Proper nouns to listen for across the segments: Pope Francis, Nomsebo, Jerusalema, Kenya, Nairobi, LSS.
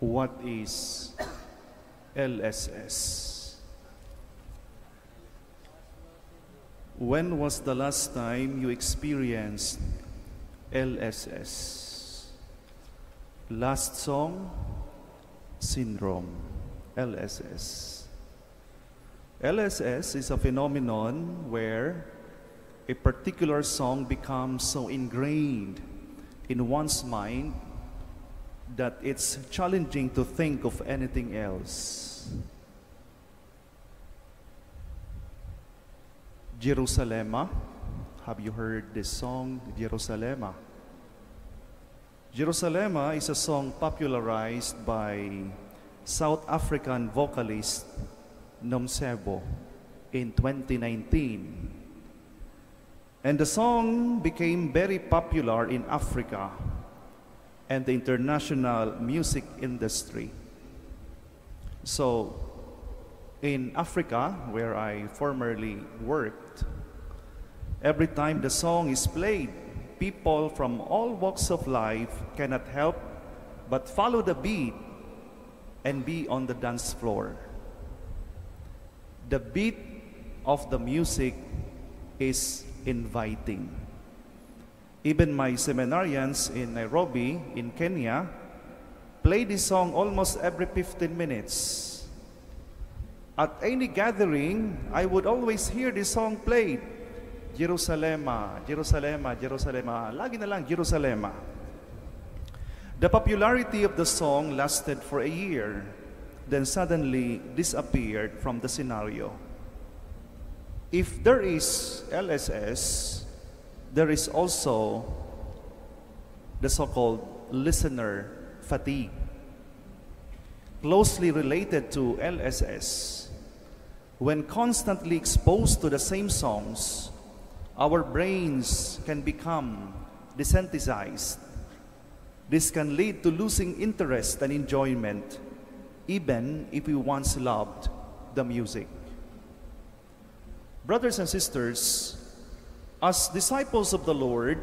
What is LSS? When was the last time you experienced LSS? Last song, syndrome, LSS. LSS is a phenomenon where a particular song becomes so ingrained in one's mind that it's challenging to think of anything else. Jerusalema. Have you heard this song, Jerusalema? Jerusalema is a song popularized by South African vocalist Nomsebo in 2019. And the song became very popular in Africa and the international music industry. So, in Africa, where I formerly worked, every time the song is played, people from all walks of life cannot help but follow the beat and be on the dance floor. The beat of the music is inviting. Even my seminarians in Nairobi, in Kenya, play this song almost every 15 minutes. At any gathering, I would always hear this song played. Jerusalema, Jerusalema, Jerusalema. Lagi na lang, Jerusalema. The popularity of the song lasted for a year, then suddenly disappeared from the scenario. If there is LSS, there is also the so-called listener fatigue. Closely related to LSS, when constantly exposed to the same songs, our brains can become desensitized. This can lead to losing interest and enjoyment, even if we once loved the music. Brothers and sisters, as disciples of the Lord,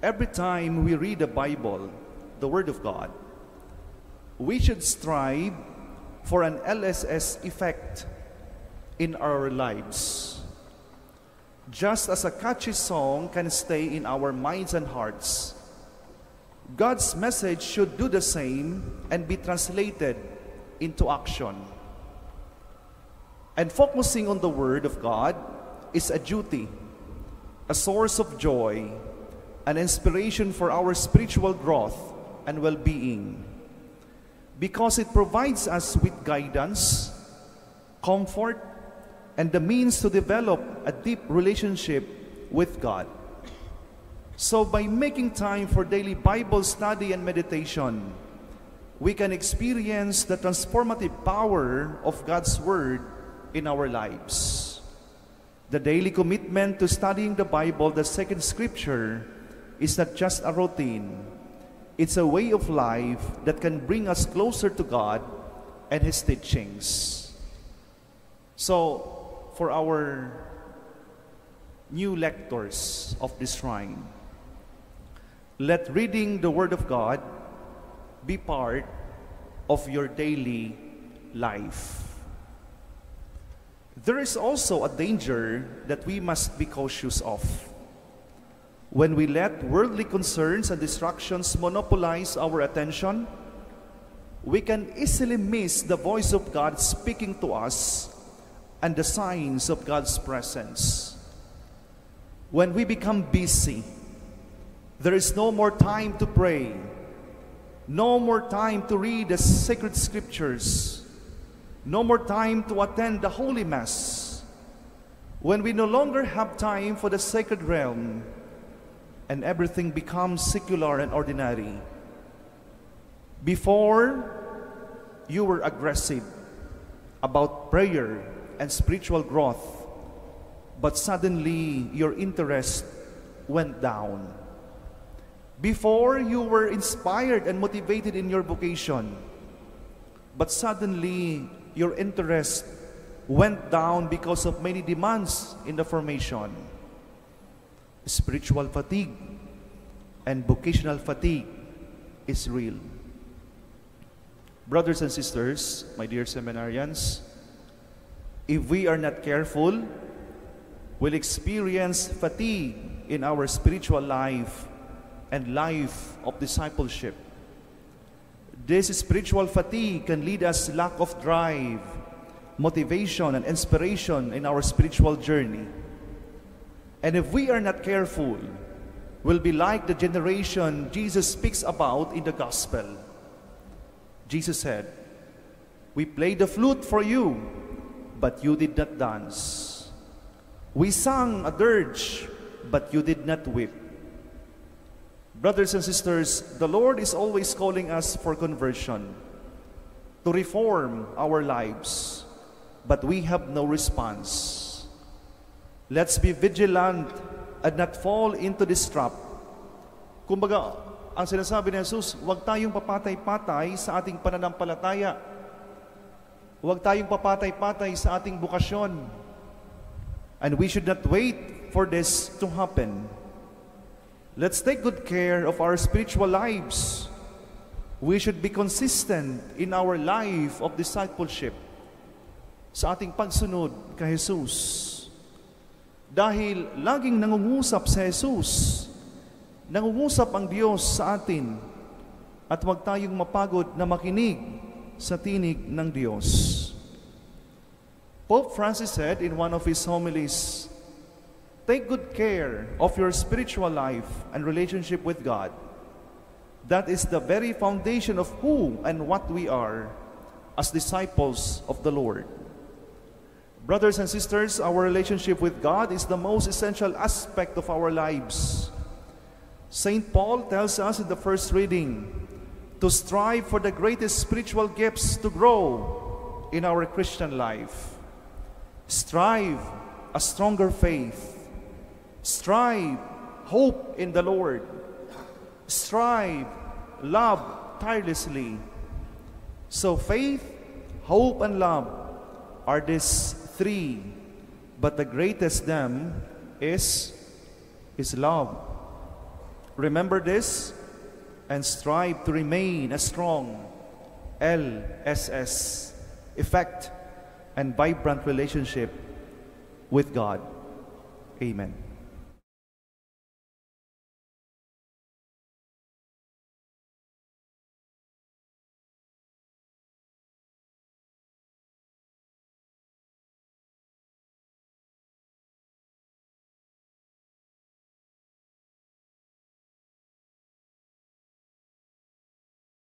every time we read the Bible, the Word of God, we should strive for an LSS effect in our lives. Just as a catchy song can stay in our minds and hearts, God's message should do the same and be translated into action. And focusing on the Word of God is a duty, a source of joy, an inspiration for our spiritual growth and well-being, because it provides us with guidance, comfort, and the means to develop a deep relationship with God. So by making time for daily Bible study and meditation, we can experience the transformative power of God's Word in our lives. The daily commitment to studying the Bible, the sacred scripture, is not just a routine. It's a way of life that can bring us closer to God and His teachings. So, for our new lectors of this shrine, let reading the Word of God be part of your daily life. There is also a danger that we must be cautious of. When we let worldly concerns and distractions monopolize our attention, we can easily miss the voice of God speaking to us and the signs of God's presence. When we become busy, there is no more time to pray, no more time to read the sacred scriptures, no more time to attend the Holy Mass. When we no longer have time for the sacred realm, and everything becomes secular and ordinary. Before, you were aggressive about prayer and spiritual growth, but suddenly your interest went down. Before, you were inspired and motivated in your vocation, but suddenly your interest went down because of many demands in the formation. Spiritual fatigue and vocational fatigue is real. Brothers and sisters, my dear seminarians, if we are not careful, we'll experience fatigue in our spiritual life and life of discipleship. This spiritual fatigue can lead us to lack of drive, motivation, and inspiration in our spiritual journey. And if we are not careful, we'll be like the generation Jesus speaks about in the gospel. Jesus said, "We played the flute for you, but you did not dance. We sang a dirge, but you did not weep." Brothers and sisters, the Lord is always calling us for conversion, to reform our lives, but we have no response. Let's be vigilant and not fall into this trap. Kumbaga, ang sinasabi ni Jesus, huwag tayong papatay-patay sa ating pananampalataya. Huwag tayong papatay-patay sa ating bukasyon. And we should not wait for this to happen. Let's take good care of our spiritual lives. We should be consistent in our life of discipleship sa ating pagsunod kay Jesus. Dahil laging nangungusap sa Jesus, nangungusap ang Diyos sa atin, at huwag tayong mapagod na makinig sa tinig ng Diyos. Pope Francis said in one of his homilies, "Take good care of your spiritual life and relationship with God. That is the very foundation of who and what we are as disciples of the Lord." Brothers and sisters, our relationship with God is the most essential aspect of our lives. St. Paul tells us in the first reading to strive for the greatest spiritual gifts to grow in our Christian life. Strive a stronger faith. Strive hope in the Lord. Strive love tirelessly. So faith, hope, and love are these three, but the greatest of them is love. Remember this and strive to remain a strong LSS, effect and vibrant relationship with God. Amen.